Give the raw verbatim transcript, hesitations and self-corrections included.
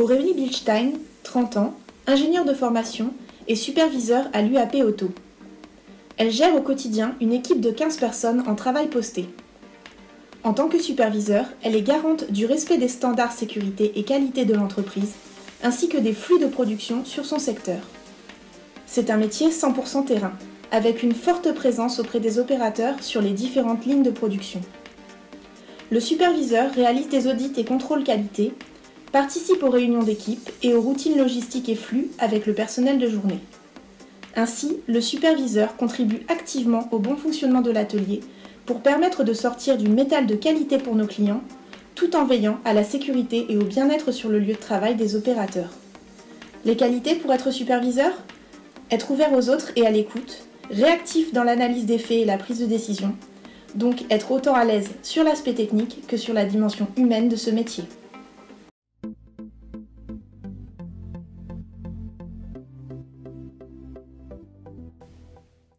Aurélie Bilstein, trente ans, ingénieure de formation et superviseur à l'U A P Auto. Elle gère au quotidien une équipe de quinze personnes en travail posté. En tant que superviseur, elle est garante du respect des standards sécurité et qualité de l'entreprise, ainsi que des flux de production sur son secteur. C'est un métier cent pour cent terrain, avec une forte présence auprès des opérateurs sur les différentes lignes de production. Le superviseur réalise des audits et contrôles qualité, participe aux réunions d'équipe et aux routines logistiques et flux avec le personnel de journée. Ainsi, le superviseur contribue activement au bon fonctionnement de l'atelier pour permettre de sortir du métal de qualité pour nos clients, tout en veillant à la sécurité et au bien-être sur le lieu de travail des opérateurs. Les qualités pour être superviseur? Être ouvert aux autres et à l'écoute, réactif dans l'analyse des faits et la prise de décision, donc être autant à l'aise sur l'aspect technique que sur la dimension humaine de ce métier.